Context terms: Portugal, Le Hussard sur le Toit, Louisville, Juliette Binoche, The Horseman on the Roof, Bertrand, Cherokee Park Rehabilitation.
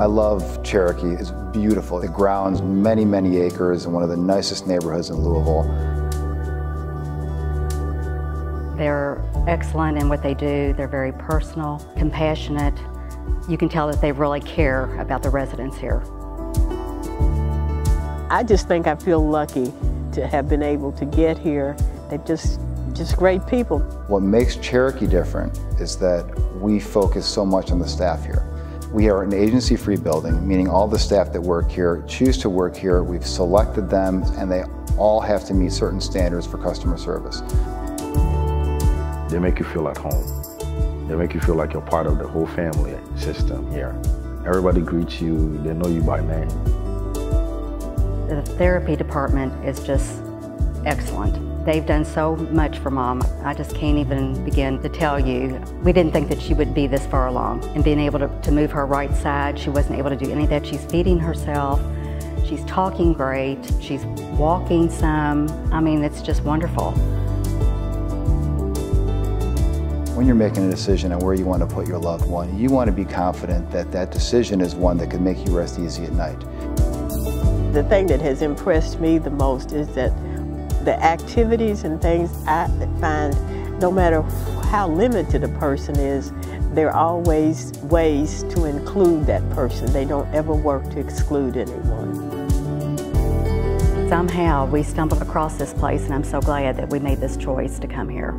I love Cherokee. It's beautiful. It grounds many, many acres in one of the nicest neighborhoods in Louisville. They're excellent in what they do. They're very personal, compassionate. You can tell that they really care about the residents here. I just think I feel lucky to have been able to get here. They're just great people. What makes Cherokee different is that we focus so much on the staff here. We are an agency-free building, meaning all the staff that work here choose to work here. We've selected them, and they all have to meet certain standards for customer service. They make you feel at home. They make you feel like you're part of the whole family system here. Everybody greets you. They know you by name. The therapy department is just excellent. They've done so much for Mom. I just can't even begin to tell you. We didn't think that she would be this far along. And being able to move her right side, she wasn't able to do any of that. She's feeding herself. She's talking great. She's walking some. I mean, it's just wonderful. When you're making a decision on where you want to put your loved one, you want to be confident that that decision is one that could make you rest easy at night. The thing that has impressed me the most is that the activities and things I find, no matter how limited a person is, there are always ways to include that person. They don't ever work to exclude anyone. Somehow we stumbled across this place, and I'm so glad that we made this choice to come here.